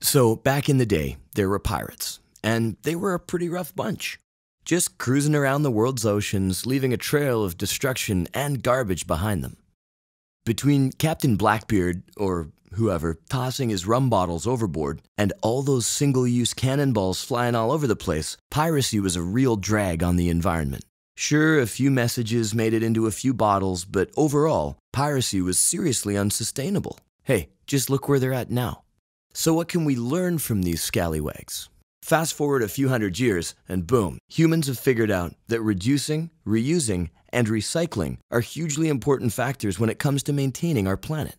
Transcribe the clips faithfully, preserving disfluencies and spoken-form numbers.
So back in the day, there were pirates, and they were a pretty rough bunch. Just cruising around the world's oceans, leaving a trail of destruction and garbage behind them. Between Captain Blackbeard, or whoever, tossing his rum bottles overboard, and all those single-use cannonballs flying all over the place, piracy was a real drag on the environment. Sure, a few messages made it into a few bottles, but overall, piracy was seriously unsustainable. Hey, just look where they're at now. So what can we learn from these scallywags? Fast forward a few hundred years, and boom, humans have figured out that reducing, reusing, and recycling are hugely important factors when it comes to maintaining our planet.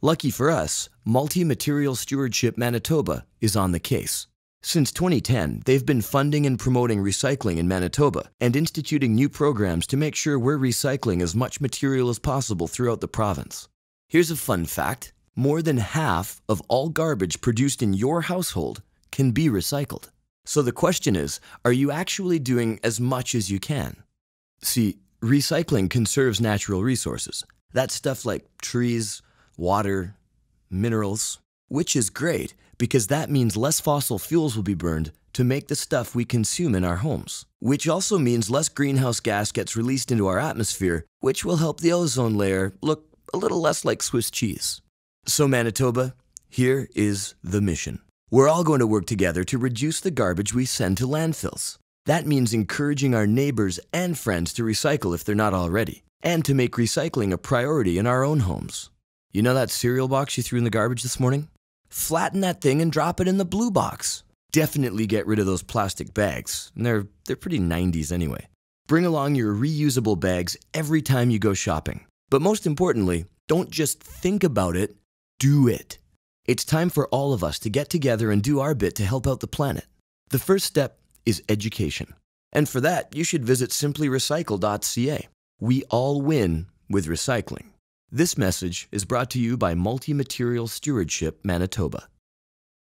Lucky for us, Multi-Material Stewardship Manitoba is on the case. Since twenty ten, they've been funding and promoting recycling in Manitoba and instituting new programs to make sure we're recycling as much material as possible throughout the province. Here's a fun fact. More than half of all garbage produced in your household can be recycled. So the question is, are you actually doing as much as you can? See, recycling conserves natural resources. That's stuff like trees, water, minerals, which is great because that means less fossil fuels will be burned to make the stuff we consume in our homes, which also means less greenhouse gas gets released into our atmosphere, which will help the ozone layer look a little less like Swiss cheese. So Manitoba, here is the mission. We're all going to work together to reduce the garbage we send to landfills. That means encouraging our neighbors and friends to recycle if they're not already, and to make recycling a priority in our own homes. You know that cereal box you threw in the garbage this morning? Flatten that thing and drop it in the blue box. Definitely get rid of those plastic bags. And they're, they're pretty nineties anyway. Bring along your reusable bags every time you go shopping. But most importantly, don't just think about it, do it. It's time for all of us to get together and do our bit to help out the planet. The first step is education. And for that, you should visit simply recycle dot c a. We all win with recycling. This message is brought to you by Multi-Material Stewardship Manitoba.